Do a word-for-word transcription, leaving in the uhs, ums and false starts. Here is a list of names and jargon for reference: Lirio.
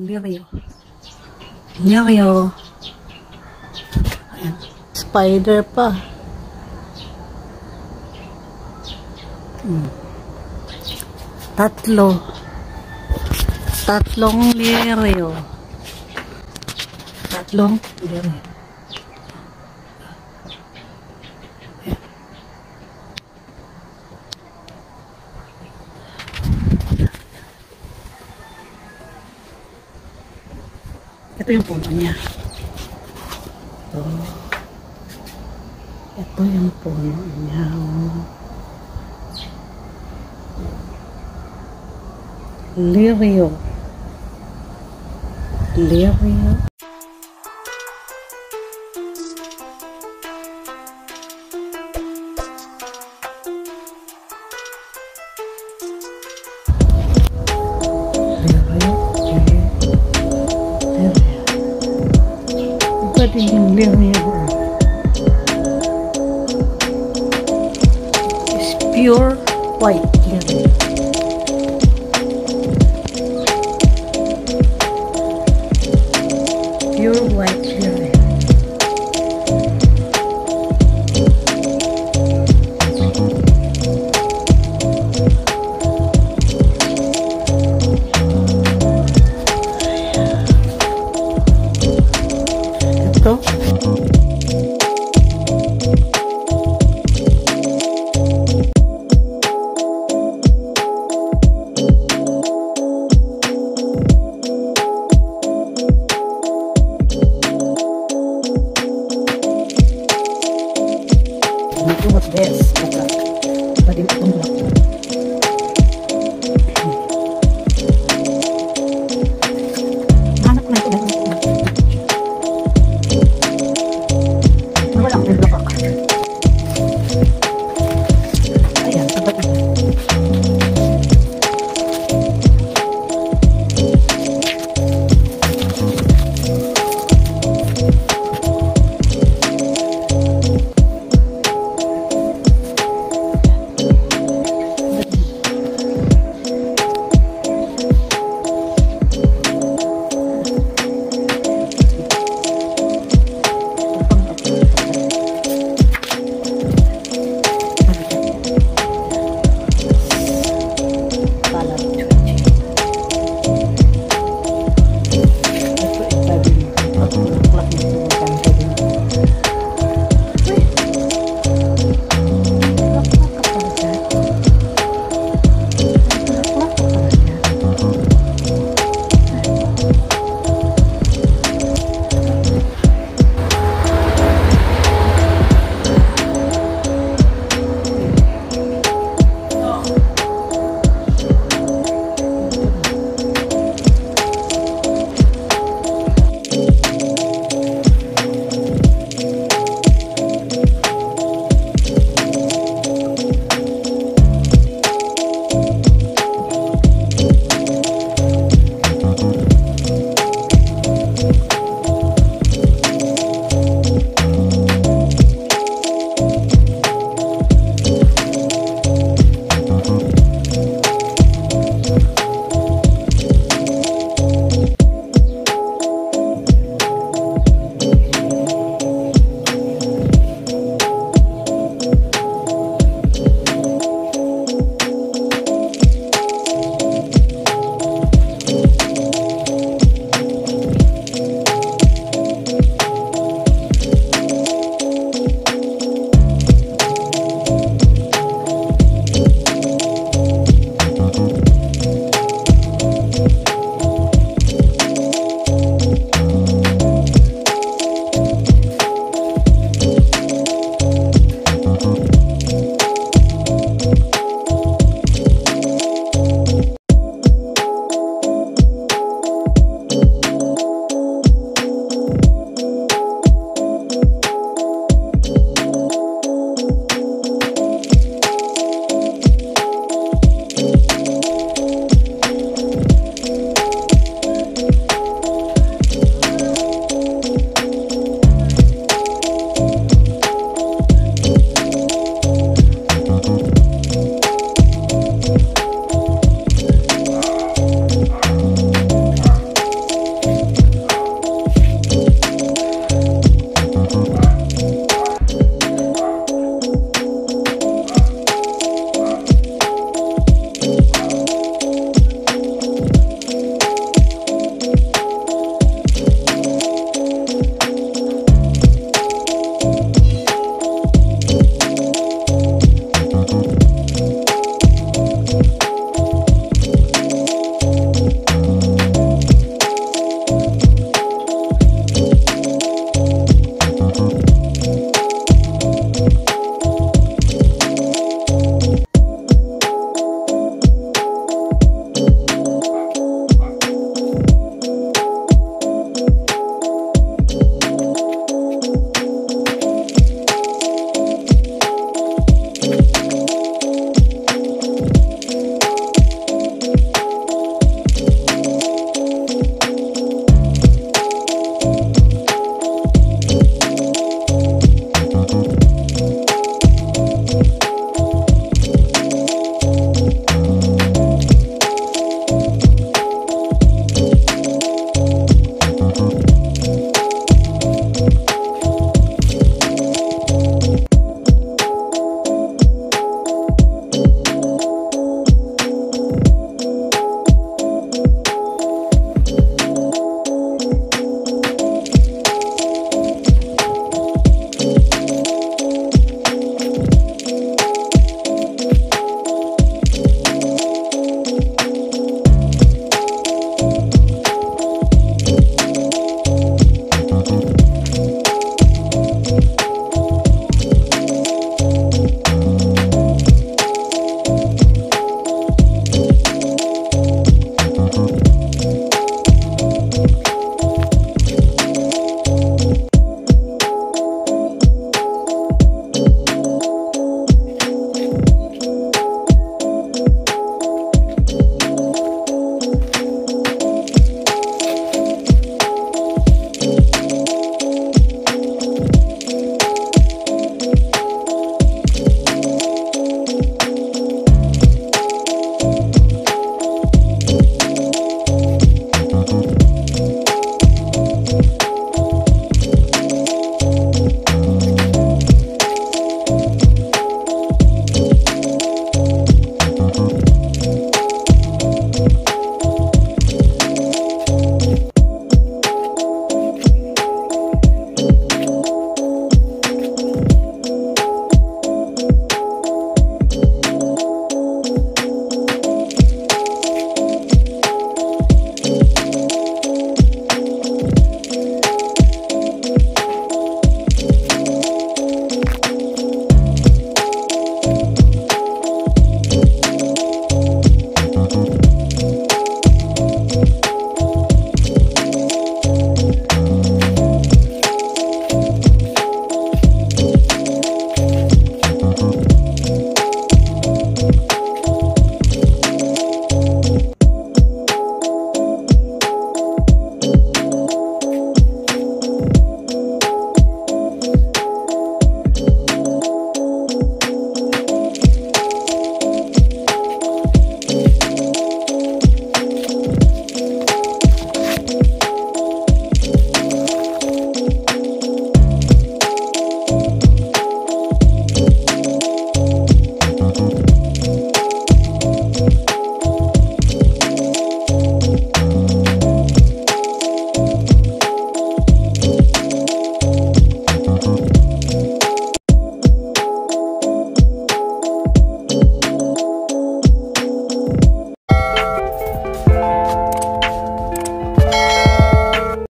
Lirio. Lirio. Spider pa. Hmm. Tatlo. Tatlong lirio. Tatlong lirio. Ito yung puno niya. Ito. Ito yung puno niya. Lirio. Lirio.